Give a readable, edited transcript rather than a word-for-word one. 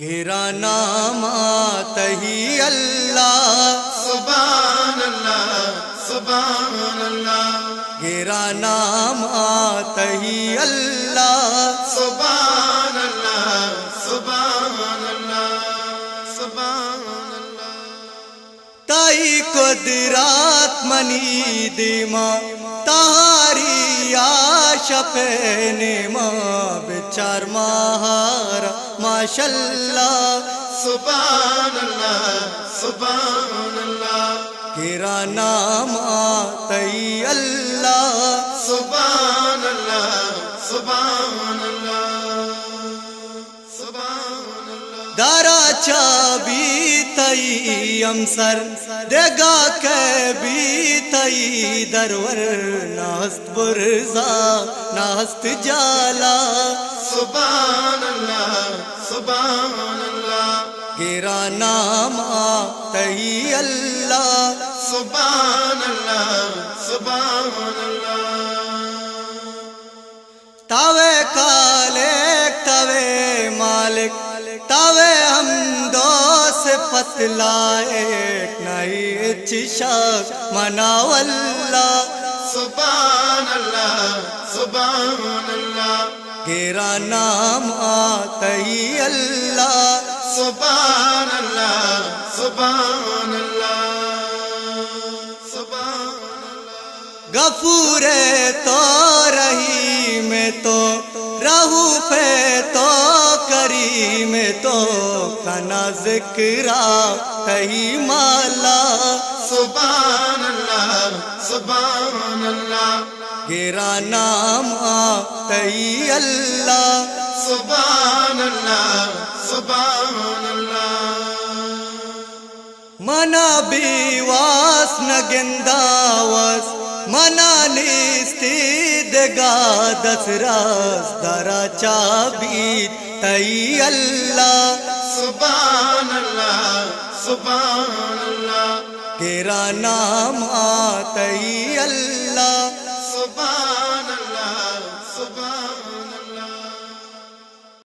गिरा नामा तही अल्लाह सुभान अल्लाह सुभान अल्लाह। गिरा नामा तही अल्लाह सुभान अल्लाह सुभान अल्लाह सुभान अल्लाह। ताई कुदरत मनी दिमा तारी आशा पे निमा बेचार माहारा माशाल्लाह सुभान अल्लाह सुभान अल्लाह। गिरा नामा तई अल्लाह सुभान अल्लाह सुभान अल्लाह सुभान अल्लाह। दारा चाबी तई अमसर देगा के भी तई दरवर नास्त बुरजा नास्त जाला सुभान अल्लाह सुभान अल्लाह। गिरा नामा तई अल्लाह सुभान अल्लाह सुभान अल्लाह। तावे काले तवे मालिक तावे हम दो से पतलाए नई इच्छा मनावल्ला सुभान अल्लाह सुभान अल्लाह। गिरा नामा तई अल्लाह सुभान अल्लाह सुभान अल्लाह सुभान अल्लाह। गफूरे तो रही में तो रहू पे तो करी में तो कना जिक्रा तही माला सुभान अल्लाह सुभान अल्लाह। गिरा नामा तई अल्लाह सुभान अल्लाह सुभान अल्लाह। मना बीवास न गिंदावस मना निस्ती देगा दसरास दरा चाबी तई अल्लाह सुभान अल्लाह सुभान अल्लाह। गिरा नामा तई अल्लाह सुभान अल्लाह।